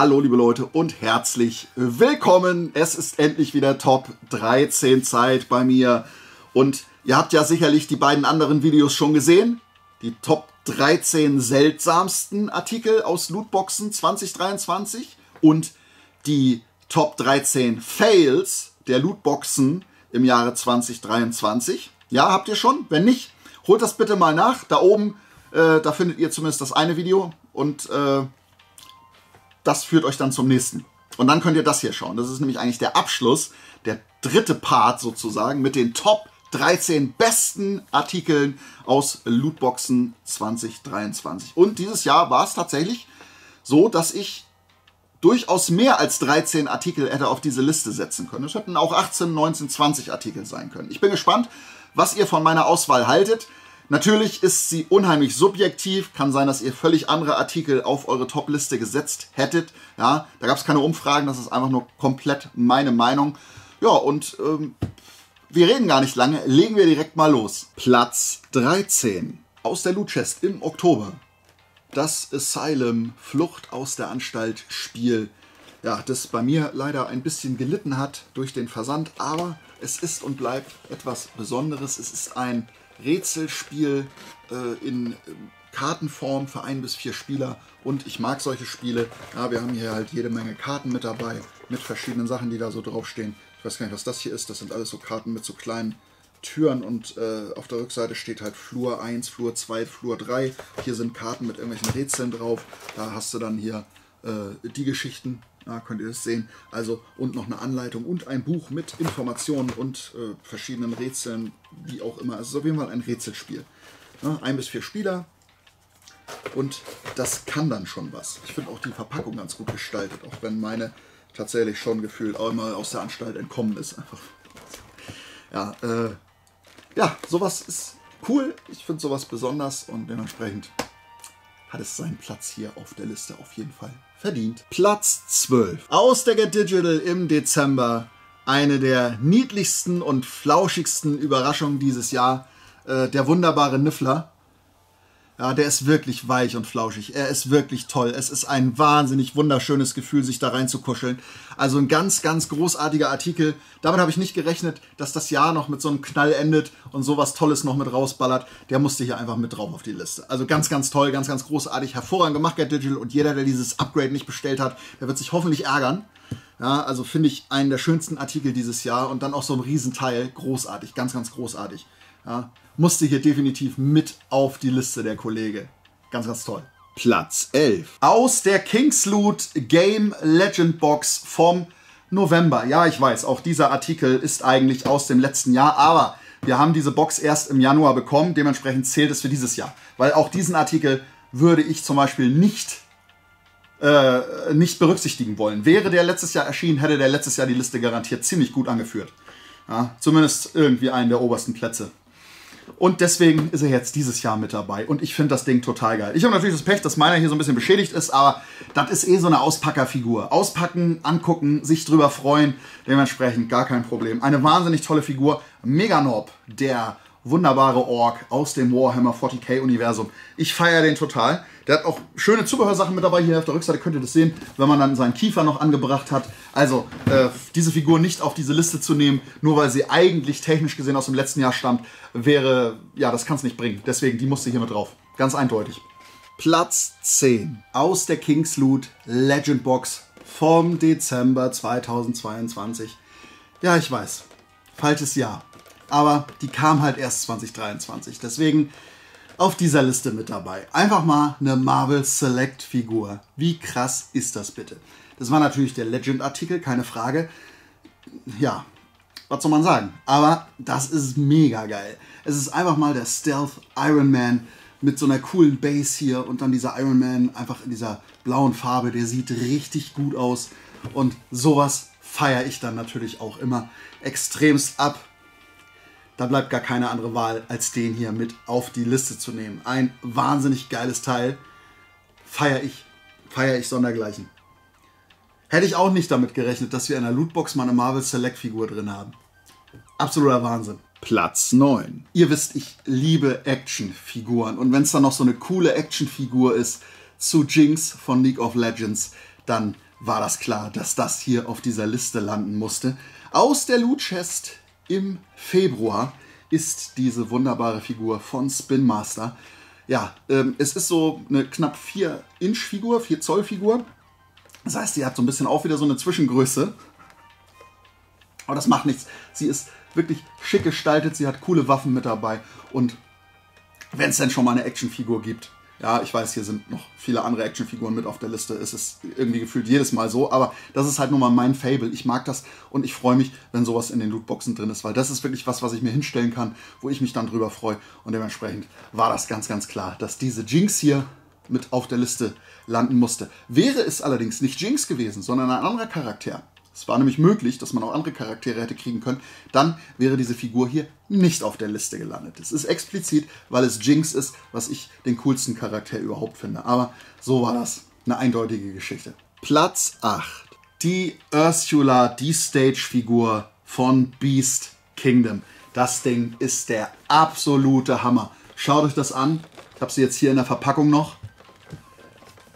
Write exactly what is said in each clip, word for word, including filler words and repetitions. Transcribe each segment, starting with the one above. Hallo liebe Leute und herzlich willkommen. Es ist endlich wieder Top dreizehn Zeit bei mir. Und ihr habt ja sicherlich die beiden anderen Videos schon gesehen. Die Top dreizehn seltsamsten Artikel aus Lootboxen zwanzig dreiundzwanzig und die Top dreizehn Fails der Lootboxen im Jahre zwanzig dreiundzwanzig. Ja, habt ihr schon? Wenn nicht, holt das bitte mal nach. Da oben, äh, da findet ihr zumindest das eine Video und... Äh, Das führt euch dann zum nächsten. Und dann könnt ihr das hier schauen. Das ist nämlich eigentlich der Abschluss, der dritte Part sozusagen mit den Top dreizehn besten Artikeln aus Lootboxen zwanzig dreiundzwanzig. Und dieses Jahr war es tatsächlich so, dass ich durchaus mehr als dreizehn Artikel hätte auf diese Liste setzen können. Es hätten auch achtzehn, neunzehn, zwanzig Artikel sein können. Ich bin gespannt, was ihr von meiner Auswahl haltet. Natürlich ist sie unheimlich subjektiv. Kann sein, dass ihr völlig andere Artikel auf eure Top-Liste gesetzt hättet. Ja, da gab es keine Umfragen. Das ist einfach nur komplett meine Meinung. Ja, und ähm, wir reden gar nicht lange. Legen wir direkt mal los. Platz dreizehn aus der Loot Chest im Oktober. Das Asylum Flucht aus der Anstalt Spiel. Ja, das bei mir leider ein bisschen gelitten hat durch den Versand. Aber es ist und bleibt etwas Besonderes. Es ist ein... Rätselspiel äh, in äh, Kartenform für ein bis vier Spieler und ich mag solche Spiele. Ja, wir haben hier halt jede Menge Karten mit dabei, mit verschiedenen Sachen, die da so draufstehen. Ich weiß gar nicht, was das hier ist. Das sind alles so Karten mit so kleinen Türen und äh, auf der Rückseite steht halt Flur eins, Flur zwei, Flur drei. Hier sind Karten mit irgendwelchen Rätseln drauf. Da hast du dann hier äh, die Geschichten. Da könnt ihr das sehen. Also, und noch eine Anleitung und ein Buch mit Informationen und äh, verschiedenen Rätseln, wie auch immer. Es ist auf jeden Fall ein Rätselspiel. Ja, ein bis vier Spieler. Und das kann dann schon was. Ich finde auch die Verpackung ganz gut gestaltet, auch wenn meine tatsächlich schon gefühlt auch immer aus der Anstalt entkommen ist. Ja, äh, ja, sowas ist cool. Ich finde sowas besonders und dementsprechend hat es seinen Platz hier auf der Liste auf jeden Fall verdient. Platz zwölf. Aus der Get Digital im Dezember. Eine der niedlichsten und flauschigsten Überraschungen dieses Jahr. Äh, der wunderbare Niffler. Ja, der ist wirklich weich und flauschig. Er ist wirklich toll. Es ist ein wahnsinnig wunderschönes Gefühl, sich da reinzukuscheln. Also ein ganz, ganz großartiger Artikel. Damit habe ich nicht gerechnet, dass das Jahr noch mit so einem Knall endet und sowas Tolles noch mit rausballert. Der musste hier einfach mit drauf auf die Liste. Also ganz, ganz toll, ganz, ganz großartig. Hervorragend gemacht, Get Digital. Und jeder, der dieses Upgrade nicht bestellt hat, der wird sich hoffentlich ärgern. Ja, also finde ich einen der schönsten Artikel dieses Jahr. Und dann auch so ein Riesenteil. Großartig, ganz, ganz großartig. Ja, musste hier definitiv mit auf die Liste der Kollege. Ganz, ganz toll. Platz elf. Aus der Kings Loot Game Legend Box vom November. Ja, ich weiß, auch dieser Artikel ist eigentlich aus dem letzten Jahr, aber wir haben diese Box erst im Januar bekommen. Dementsprechend zählt es für dieses Jahr. Weil auch diesen Artikel würde ich zum Beispiel nicht, äh, nicht berücksichtigen wollen. Wäre der letztes Jahr erschienen, hätte der letztes Jahr die Liste garantiert ziemlich gut angeführt. Ja, zumindest irgendwie einen der obersten Plätze. Und deswegen ist er jetzt dieses Jahr mit dabei. Und ich finde das Ding total geil. Ich habe natürlich das Pech, dass meiner hier so ein bisschen beschädigt ist, aber das ist eh so eine Auspackerfigur. Auspacken, angucken, sich drüber freuen, dementsprechend gar kein Problem. Eine wahnsinnig tolle Figur. Mega Nob, der wunderbare Ork aus dem Warhammer vierzig K Universum. Ich feiere den total. Der hat auch schöne Zubehörsachen mit dabei. Hier auf der Rückseite könnt ihr das sehen, wenn man dann seinen Kiefer noch angebracht hat. Also äh, diese Figur nicht auf diese Liste zu nehmen, nur weil sie eigentlich technisch gesehen aus dem letzten Jahr stammt, wäre, ja, das kann es nicht bringen. Deswegen, die musste hier mit drauf. Ganz eindeutig. Platz zehn. Aus der Kings Loot Legend Box vom Dezember zweitausendzweiundzwanzig. Ja, ich weiß. Falsches Jahr. Aber die kam halt erst zwanzig dreiundzwanzig. Deswegen auf dieser Liste mit dabei. Einfach mal eine Marvel Select Figur. Wie krass ist das bitte? Das war natürlich der Legend-Artikel, keine Frage. Ja, was soll man sagen? Aber das ist mega geil. Es ist einfach mal der Stealth Iron Man mit so einer coolen Base hier. Und dann dieser Iron Man einfach in dieser blauen Farbe. Der sieht richtig gut aus. Und sowas feiere ich dann natürlich auch immer extremst ab. Da bleibt gar keine andere Wahl, als den hier mit auf die Liste zu nehmen. Ein wahnsinnig geiles Teil. Feier ich. Feier ich sondergleichen. Hätte ich auch nicht damit gerechnet, dass wir in der Lootbox mal eine Marvel Select Figur drin haben. Absoluter Wahnsinn. Platz neun. Ihr wisst, ich liebe Actionfiguren. Und wenn es dann noch so eine coole Actionfigur ist zu Jinx von League of Legends, dann war das klar, dass das hier auf dieser Liste landen musste. Aus der Loot Chest im Februar ist diese wunderbare Figur von Spin Master. Ja, ähm, es ist so eine knapp vier Inch Figur, vier Zoll Figur. Das heißt, sie hat so ein bisschen auch wieder so eine Zwischengröße. Aber das macht nichts. Sie ist wirklich schick gestaltet, sie hat coole Waffen mit dabei. Und wenn es denn schon mal eine Actionfigur gibt, ja, ich weiß, hier sind noch viele andere Actionfiguren mit auf der Liste. Es ist irgendwie gefühlt jedes Mal so, aber das ist halt nun mal mein Fable. Ich mag das und ich freue mich, wenn sowas in den Lootboxen drin ist, weil das ist wirklich was, was ich mir hinstellen kann, wo ich mich dann drüber freue. Und dementsprechend war das ganz, ganz klar, dass diese Jinx hier mit auf der Liste landen musste. Wäre es allerdings nicht Jinx gewesen, sondern ein anderer Charakter, es war nämlich möglich, dass man auch andere Charaktere hätte kriegen können, dann wäre diese Figur hier nicht auf der Liste gelandet. Es ist explizit, weil es Jinx ist, was ich den coolsten Charakter überhaupt finde. Aber so war das. Eine eindeutige Geschichte. Platz acht. Die Ursula, die Stage-Figur von Beast Kingdom. Das Ding ist der absolute Hammer. Schaut euch das an. Ich habe sie jetzt hier in der Verpackung noch.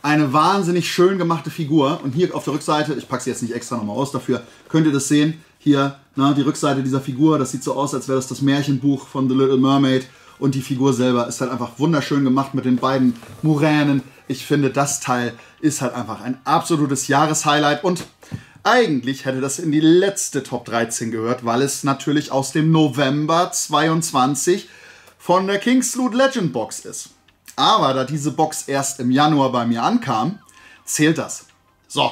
Eine wahnsinnig schön gemachte Figur. Und hier auf der Rückseite, ich packe sie jetzt nicht extra nochmal aus dafür, könnt ihr das sehen. Hier, na, die Rückseite dieser Figur, das sieht so aus, als wäre das das Märchenbuch von The Little Mermaid. Und die Figur selber ist halt einfach wunderschön gemacht mit den beiden Muränen. Ich finde, das Teil ist halt einfach ein absolutes Jahreshighlight. Und eigentlich hätte das in die letzte Top dreizehn gehört, weil es natürlich aus dem November zweiundzwanzig von der Kings Loot Legend Box ist. Aber da diese Box erst im Januar bei mir ankam, zählt das. So,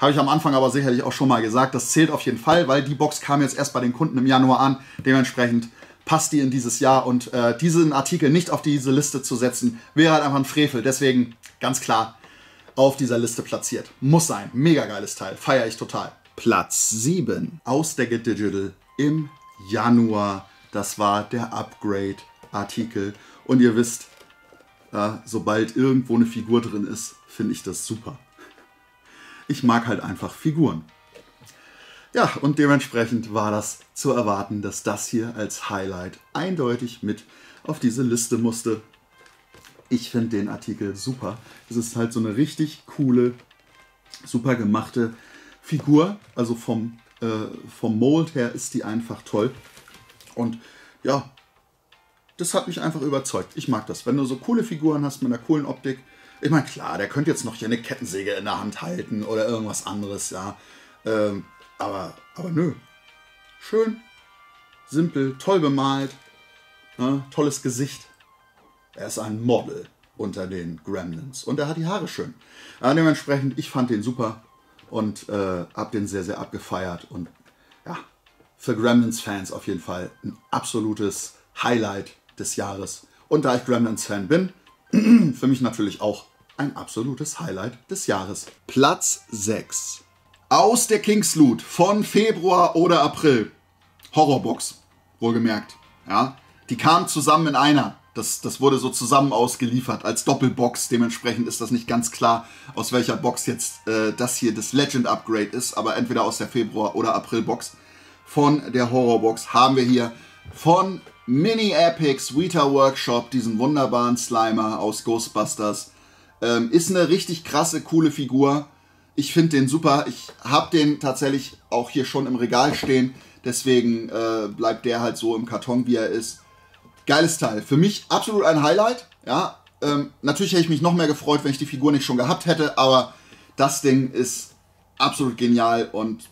habe ich am Anfang aber sicherlich auch schon mal gesagt, das zählt auf jeden Fall, weil die Box kam jetzt erst bei den Kunden im Januar an. Dementsprechend passt die in dieses Jahr und äh, diesen Artikel nicht auf diese Liste zu setzen, wäre halt einfach ein Frevel. Deswegen ganz klar auf dieser Liste platziert. Muss sein. Mega geiles Teil. Feiere ich total. Platz sieben aus der Get Digital im Januar. Das war der Upgrade-Artikel. Und ihr wisst, ja, sobald irgendwo eine Figur drin ist, finde ich das super. Ich mag halt einfach Figuren. Ja, und dementsprechend war das zu erwarten, dass das hier als Highlight eindeutig mit auf diese Liste musste. Ich finde den Artikel super. Es ist halt so eine richtig coole, super gemachte Figur. Also vom, äh, vom Mold her ist die einfach toll. Und ja, das hat mich einfach überzeugt. Ich mag das. Wenn du so coole Figuren hast mit einer coolen Optik. Ich meine, klar, der könnte jetzt noch hier eine Kettensäge in der Hand halten oder irgendwas anderes, ja. Ähm, aber, aber nö. Schön, simpel, toll bemalt, ne? Tolles Gesicht. Er ist ein Model unter den Gremlins. Und er hat die Haare schön. Ja, dementsprechend, ich fand den super und äh, habe den sehr, sehr abgefeiert. Und ja, für Gremlins-Fans auf jeden Fall ein absolutes Highlight des Jahres. Und da ich Gremlins-Fan bin, für mich natürlich auch ein absolutes Highlight des Jahres. Platz sechs. Aus der Kings Loot von Februar oder April. Horrorbox, wohlgemerkt. Ja? Die kamen zusammen in einer. Das, das wurde so zusammen ausgeliefert als Doppelbox. Dementsprechend ist das nicht ganz klar, aus welcher Box jetzt äh, das hier das Legend Upgrade ist. Aber entweder aus der Februar- oder April-Box. Von der Horrorbox haben wir hier von Mini-Epics, Vita Workshop, diesen wunderbaren Slimer aus Ghostbusters. Ähm, ist eine richtig krasse, coole Figur. Ich finde den super. Ich habe den tatsächlich auch hier schon im Regal stehen. Deswegen äh, bleibt der halt so im Karton, wie er ist. Geiles Teil. Für mich absolut ein Highlight. Ja, ähm, natürlich hätte ich mich noch mehr gefreut, wenn ich die Figur nicht schon gehabt hätte. Aber das Ding ist absolut genial und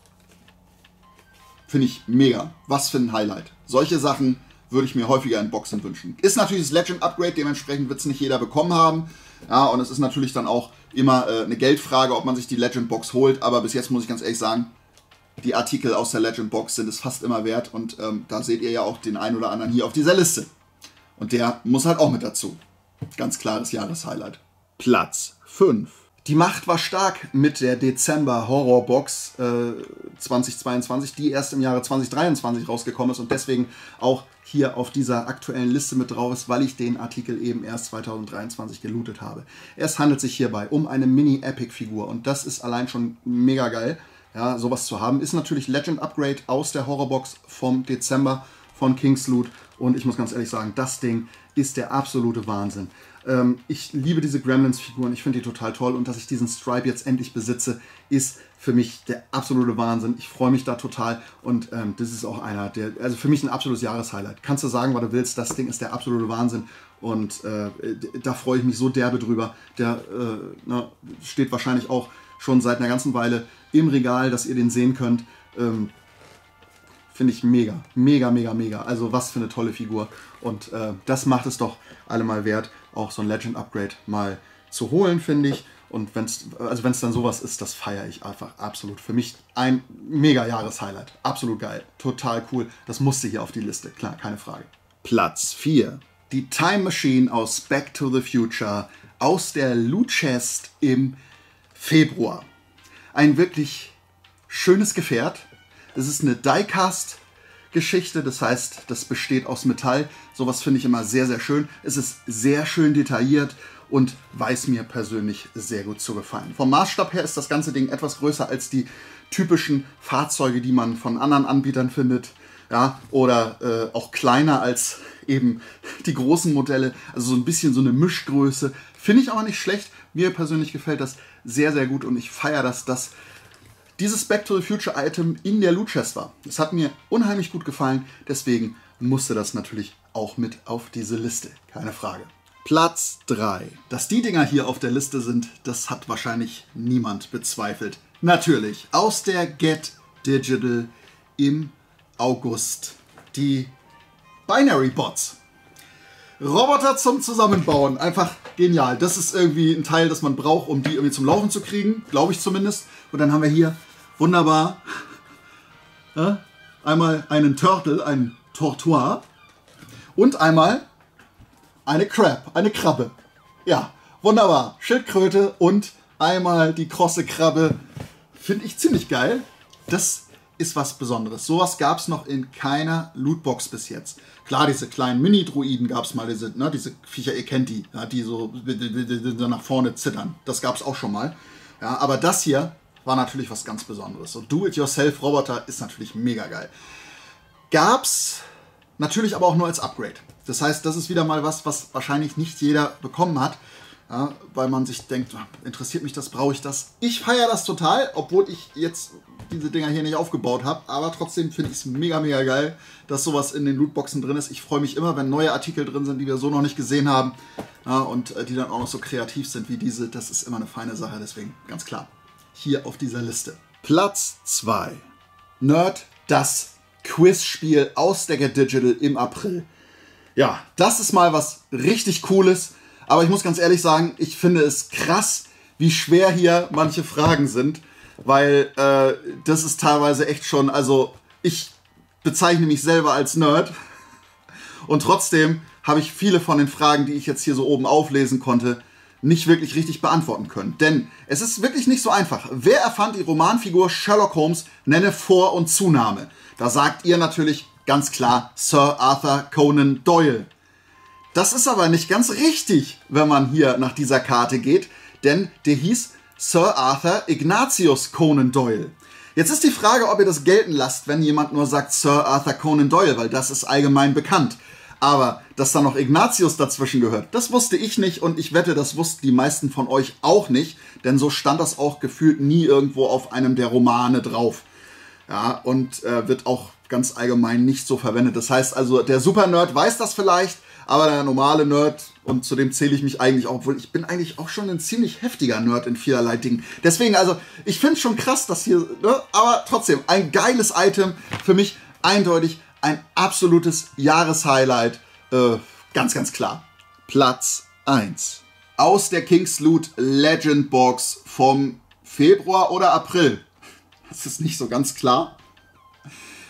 finde ich mega. Was für ein Highlight. Solche Sachen würde ich mir häufiger in Boxen wünschen. Ist natürlich das Legend-Upgrade, dementsprechend wird es nicht jeder bekommen haben. Ja, und es ist natürlich dann auch immer äh, eine Geldfrage, ob man sich die Legend-Box holt. Aber bis jetzt muss ich ganz ehrlich sagen, die Artikel aus der Legend-Box sind es fast immer wert. Und ähm, da seht ihr ja auch den einen oder anderen hier auf dieser Liste. Und der muss halt auch mit dazu. Ganz klares Jahreshighlight. Platz fünf. Die Macht war stark mit der Dezember-Horror-Box äh, zweitausendzweiundzwanzig, die erst im Jahre zweitausenddreiundzwanzig rausgekommen ist und deswegen auch hier auf dieser aktuellen Liste mit drauf ist, weil ich den Artikel eben erst zweitausenddreiundzwanzig gelootet habe. Es handelt sich hierbei um eine Mini-Epic-Figur und das ist allein schon mega geil, ja, sowas zu haben. Ist natürlich Legend Upgrade aus der Horrorbox vom Dezember von Kings Loot. Und ich muss ganz ehrlich sagen, das Ding ist der absolute Wahnsinn. Ähm, ich liebe diese Gremlins-Figuren, ich finde die total toll. Und dass ich diesen Stripe jetzt endlich besitze, ist für mich der absolute Wahnsinn. Ich freue mich da total. Und ähm, das ist auch einer, der, also für mich ein absolutes Jahreshighlight. Kannst du sagen, was du willst, das Ding ist der absolute Wahnsinn. Und äh, da freue ich mich so derbe drüber. Der äh, na, steht wahrscheinlich auch schon seit einer ganzen Weile im Regal, dass ihr den sehen könnt. Ähm, Finde ich mega, mega, mega, mega. Also was für eine tolle Figur. Und äh, das macht es doch allemal wert, auch so ein Legend-Upgrade mal zu holen, finde ich. Und wenn es also wenn's dann sowas ist, das feiere ich einfach absolut. Für mich ein mega Jahreshighlight. Absolut geil. Total cool. Das musste hier auf die Liste. Klar, keine Frage. Platz vier. Die Time Machine aus Back to the Future aus der Loot Chest im Februar. Ein wirklich schönes Gefährt. Es ist eine Diecast-Geschichte, das heißt, das besteht aus Metall. Sowas finde ich immer sehr, sehr schön. Es ist sehr schön detailliert und weiß mir persönlich sehr gut zu gefallen. Vom Maßstab her ist das ganze Ding etwas größer als die typischen Fahrzeuge, die man von anderen Anbietern findet. Ja, oder äh, auch kleiner als eben die großen Modelle. Also so ein bisschen so eine Mischgröße. Finde ich aber nicht schlecht. Mir persönlich gefällt das sehr, sehr gut und ich feiere das, dass dieses Back to the Future Item in der Loot Chest war. Das hat mir unheimlich gut gefallen, deswegen musste das natürlich auch mit auf diese Liste. Keine Frage. Platz drei. Dass die Dinger hier auf der Liste sind, das hat wahrscheinlich niemand bezweifelt. Natürlich, aus der Get Digital im August. Die Binary Bots. Roboter zum Zusammenbauen. Einfach genial. Das ist irgendwie ein Teil, das man braucht, um die irgendwie zum Laufen zu kriegen. Glaube ich zumindest. Und dann haben wir hier wunderbar äh, einmal einen Turtle, einen Tortoise und einmal eine Crab, eine Krabbe. Ja, wunderbar. Schildkröte und einmal die krosse Krabbe. Finde ich ziemlich geil. Das ist was Besonderes. Sowas gab es noch in keiner Lootbox bis jetzt. Klar, diese kleinen Mini-Druiden gab es mal, diese, ne, diese Viecher, ihr kennt die, ja, die so nach vorne zittern. Das gab es auch schon mal. Ja, aber das hier war natürlich was ganz Besonderes. So Do-it-yourself-Roboter ist natürlich mega geil. Gab's natürlich aber auch nur als Upgrade. Das heißt, das ist wieder mal was, was wahrscheinlich nicht jeder bekommen hat, ja, weil man sich denkt, interessiert mich das, brauche ich das? Ich feiere das total, obwohl ich jetzt diese Dinger hier nicht aufgebaut habe, aber trotzdem finde ich es mega, mega geil, dass sowas in den Lootboxen drin ist. Ich freue mich immer, wenn neue Artikel drin sind, die wir so noch nicht gesehen haben, ja, und die dann auch noch so kreativ sind wie diese. Das ist immer eine feine Sache, deswegen ganz klar hier auf dieser Liste. Platz zwei. Nerd, das Quizspiel aus der Get Digital im April. Ja, das ist mal was richtig Cooles, aber ich muss ganz ehrlich sagen, ich finde es krass, wie schwer hier manche Fragen sind, weil äh, das ist teilweise echt schon, also ich bezeichne mich selber als Nerd und trotzdem habe ich viele von den Fragen, die ich jetzt hier so oben auflesen konnte, nicht wirklich richtig beantworten können. Denn es ist wirklich nicht so einfach. Wer erfand die Romanfigur Sherlock Holmes? Nenne Vor- und Zuname. Da sagt ihr natürlich ganz klar Sir Arthur Conan Doyle. Das ist aber nicht ganz richtig, wenn man hier nach dieser Karte geht, denn der hieß Sir Arthur Ignatius Conan Doyle. Jetzt ist die Frage, ob ihr das gelten lasst, wenn jemand nur sagt Sir Arthur Conan Doyle, weil das ist allgemein bekannt. Aber dass da noch Ignatius dazwischen gehört, das wusste ich nicht und ich wette, das wussten die meisten von euch auch nicht, denn so stand das auch gefühlt nie irgendwo auf einem der Romane drauf. Ja, und äh, wird auch ganz allgemein nicht so verwendet. Das heißt also, der Super-Nerd weiß das vielleicht, aber der normale Nerd, und zu dem zähle ich mich eigentlich auch, obwohl ich bin eigentlich auch schon ein ziemlich heftiger Nerd in vielerlei Dingen. Deswegen, also, ich finde es schon krass, dass hier, ne? Aber trotzdem, ein geiles Item, für mich eindeutig ein absolutes Jahreshighlight, äh, ganz, ganz klar. Platz eins. Aus der Kings Loot Legend Box vom Februar oder April. Das ist nicht so ganz klar.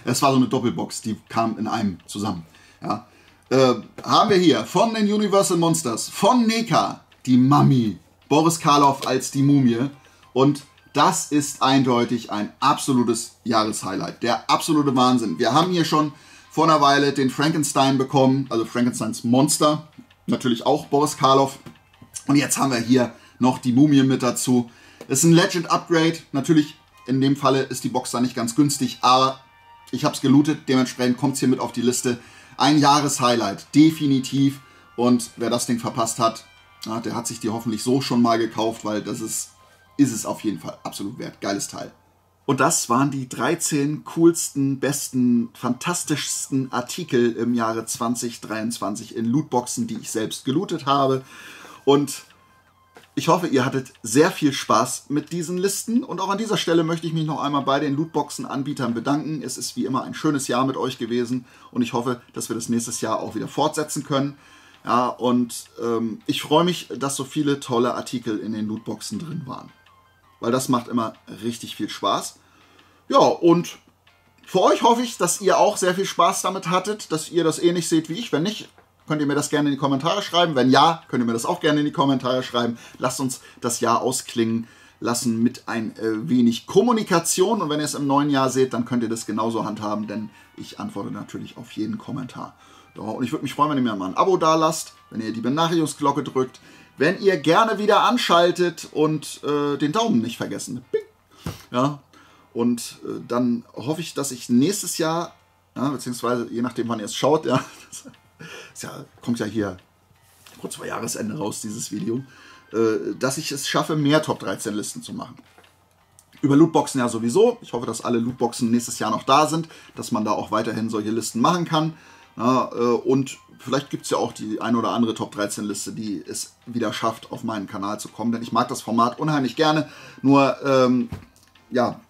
Es war so eine Doppelbox, die kam in einem zusammen. Ja. Äh, haben wir hier von den Universal Monsters, von NECA, die Mummy, Boris Karloff als die Mumie. Und das ist eindeutig ein absolutes Jahreshighlight. Der absolute Wahnsinn. Wir haben hier schon vor einer Weile den Frankenstein bekommen, also Frankensteins Monster. Natürlich auch Boris Karloff. Und jetzt haben wir hier noch die Mumie mit dazu. Das ist ein Legend Upgrade. Natürlich, in dem Falle ist die Box da nicht ganz günstig, aber Ich habe es gelootet, dementsprechend kommt es hier mit auf die Liste. Ein Jahreshighlight, definitiv. Und wer das Ding verpasst hat, der hat sich die hoffentlich so schon mal gekauft, weil das ist, ist es auf jeden Fall absolut wert. Geiles Teil. Und das waren die dreizehn coolsten, besten, fantastischsten Artikel im Jahre zwanzig dreiundzwanzig in Lootboxen, die ich selbst gelootet habe. Und ich hoffe, ihr hattet sehr viel Spaß mit diesen Listen. Und auch an dieser Stelle möchte ich mich noch einmal bei den Lootboxen-Anbietern bedanken. Es ist wie immer ein schönes Jahr mit euch gewesen. Und ich hoffe, dass wir das nächstes Jahr auch wieder fortsetzen können. Ja, und ähm, ich freue mich, dass so viele tolle Artikel in den Lootboxen drin waren. Weil das macht immer richtig viel Spaß. Ja, und für euch hoffe ich, dass ihr auch sehr viel Spaß damit hattet, dass ihr das ähnlich seht wie ich. Wenn nicht, könnt ihr mir das gerne in die Kommentare schreiben. Wenn ja, könnt ihr mir das auch gerne in die Kommentare schreiben. Lasst uns das Jahr ausklingen lassen mit ein äh, wenig Kommunikation. Und wenn ihr es im neuen Jahr seht, dann könnt ihr das genauso handhaben, denn ich antworte natürlich auf jeden Kommentar. Ja, und ich würde mich freuen, wenn ihr mir mal ein Abo da lasst, wenn ihr die Benachrichtigungsglocke drückt, wenn ihr gerne wieder anschaltet und äh, den Daumen nicht vergessen. Bing. Ja. Und äh, dann hoffe ich, dass ich nächstes Jahr, ja, beziehungsweise je nachdem, wann ihr es schaut, ja, das, ja, kommt ja hier kurz vor Jahresende raus, dieses Video, äh, dass ich es schaffe, mehr Top dreizehn Listen zu machen. Über Lootboxen ja sowieso. Ich hoffe, dass alle Lootboxen nächstes Jahr noch da sind, dass man da auch weiterhin solche Listen machen kann. Ja, und vielleicht gibt es ja auch die ein oder andere Top dreizehn Liste, die es wieder schafft, auf meinen Kanal zu kommen. Denn ich mag das Format unheimlich gerne. Nur, ähm, ja,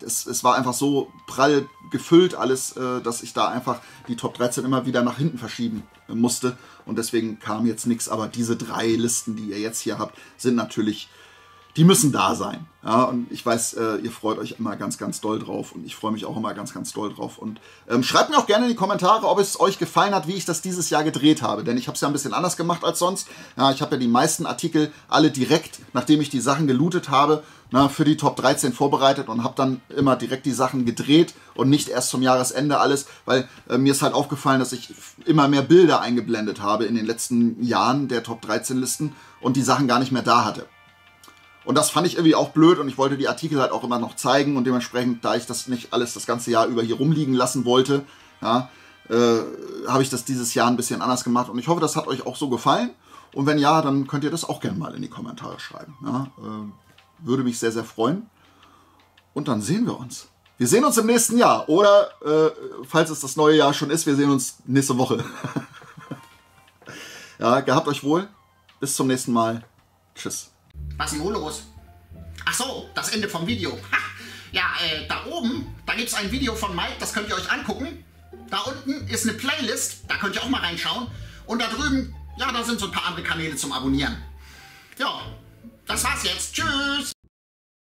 es, es war einfach so prall gefüllt alles, äh, dass ich da einfach die Top dreizehn immer wieder nach hinten verschieben musste. Und deswegen kam jetzt nichts. Aber diese drei Listen, die ihr jetzt hier habt, sind natürlich... Die müssen da sein. Ja, und ich weiß, äh, ihr freut euch immer ganz, ganz doll drauf. Und ich freue mich auch immer ganz, ganz doll drauf. Und ähm, schreibt mir auch gerne in die Kommentare, ob es euch gefallen hat, wie ich das dieses Jahr gedreht habe. Denn ich habe es ja ein bisschen anders gemacht als sonst. Ja, ich habe ja die meisten Artikel alle direkt, nachdem ich die Sachen gelootet habe, na, für die Top dreizehn vorbereitet und habe dann immer direkt die Sachen gedreht und nicht erst zum Jahresende alles. Weil äh, mir ist halt aufgefallen, dass ich immer mehr Bilder eingeblendet habe in den letzten Jahren der Top dreizehn Listen und die Sachen gar nicht mehr da hatte. Und das fand ich irgendwie auch blöd und ich wollte die Artikel halt auch immer noch zeigen und dementsprechend, da ich das nicht alles das ganze Jahr über hier rumliegen lassen wollte, ja, äh, habe ich das dieses Jahr ein bisschen anders gemacht und ich hoffe, das hat euch auch so gefallen. Und wenn ja, dann könnt ihr das auch gerne mal in die Kommentare schreiben. Ja, äh, würde mich sehr, sehr freuen. Und dann sehen wir uns. Wir sehen uns im nächsten Jahr oder, äh, falls es das neue Jahr schon ist, wir sehen uns nächste Woche. Ja, gehabt euch wohl. Bis zum nächsten Mal. Tschüss. Was ist denn los? Ach so, das Ende vom Video. Ha. Ja, äh, da oben, da gibt es ein Video von Mike, das könnt ihr euch angucken. Da unten ist eine Playlist, da könnt ihr auch mal reinschauen. Und da drüben, ja, da sind so ein paar andere Kanäle zum Abonnieren. Ja, das war's jetzt. Tschüss!